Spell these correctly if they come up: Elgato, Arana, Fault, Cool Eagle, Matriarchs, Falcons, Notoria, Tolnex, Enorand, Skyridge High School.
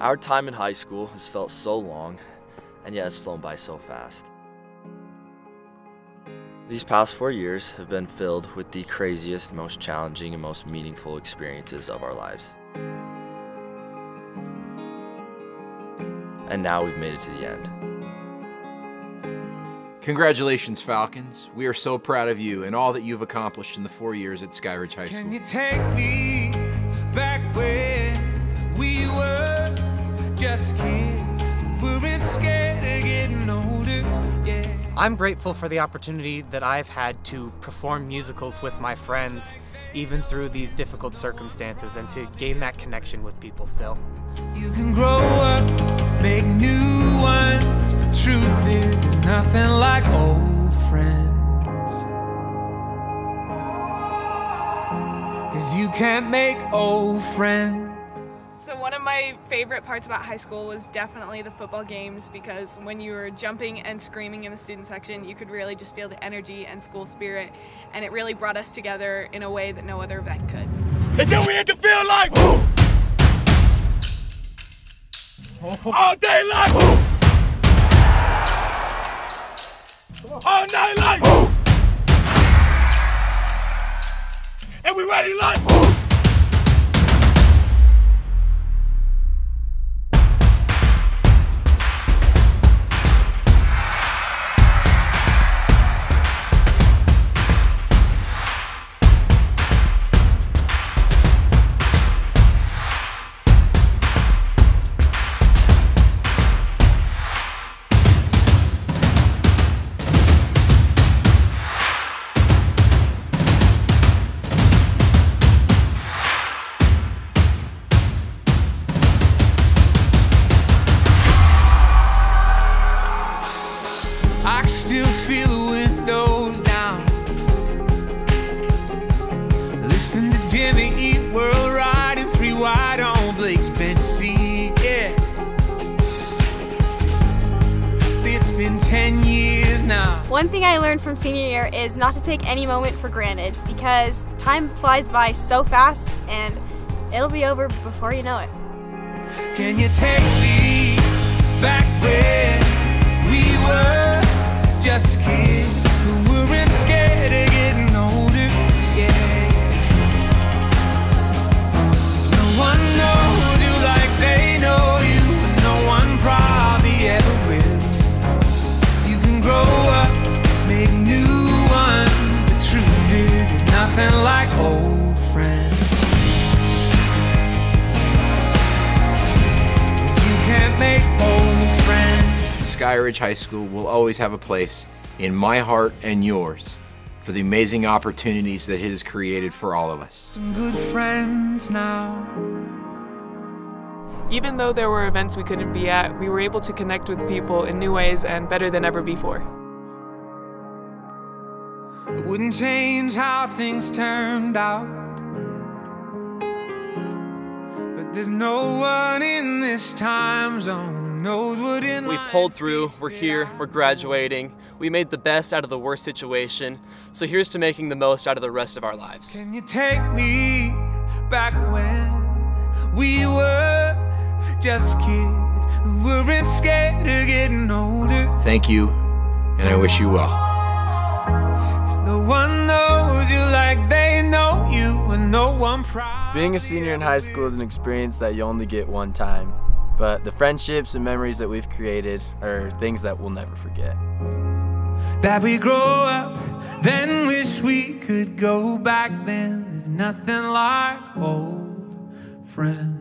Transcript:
Our time in high school has felt so long, and yet it's flown by so fast. These past 4 years have been filled with the craziest, most challenging, and most meaningful experiences of our lives. And now we've made it to the end. Congratulations, Falcons. We are so proud of you and all that you've accomplished in the 4 years at Skyridge High School. Can you take me back when we were just kids? We weren't scared of getting older, yeah. I'm grateful for the opportunity that I've had to perform musicals with my friends, even through these difficult circumstances, and to gain that connection with people still. You can grow up, make new ones, but truth is, there's nothing like old friends. 'Cause you can't make old friends. So one of my favorite parts about high school was definitely the football games, because when you were jumping and screaming in the student section, you could really just feel the energy and school spirit, and it really brought us together in a way that no other event could. And then we had to feel like all day like all night like and we ready like I can still feel the windows down, listening to Jimmy Eat World riding 3 wide on Blake's bench seat, yeah. It's been 10 years now. One thing I learned from senior year is not to take any moment for granted, because time flies by so fast and it'll be over before you know it. Can you take me back where we were? Just kids who weren't scared of getting older, yeah. 'Cause no one knows you like they know you, and no one probably ever will. You can grow up, make new ones, the truth is, there's nothing like old friends. 'Cause you can't make old friends. Skyridge High School will always have a place in my heart and yours for the amazing opportunities that it has created for all of us. Some good friends now. Even though there were events we couldn't be at, we were able to connect with people in new ways and better than ever before. It wouldn't change how things turned out, but there's no one in this time zone. We pulled through, we're here, we're graduating. We made the best out of the worst situation. So here's to making the most out of the rest of our lives. Can you take me back when we were just kids who weren't scared of getting older? Thank you, and I wish you well. 'Cause no one knows you like they know you, and no one proud. Being a senior in high school is an experience that you only get one time. But the friendships and memories that we've created are things that we'll never forget. That we grow up, then wish we could go back then. There's nothing like old friends.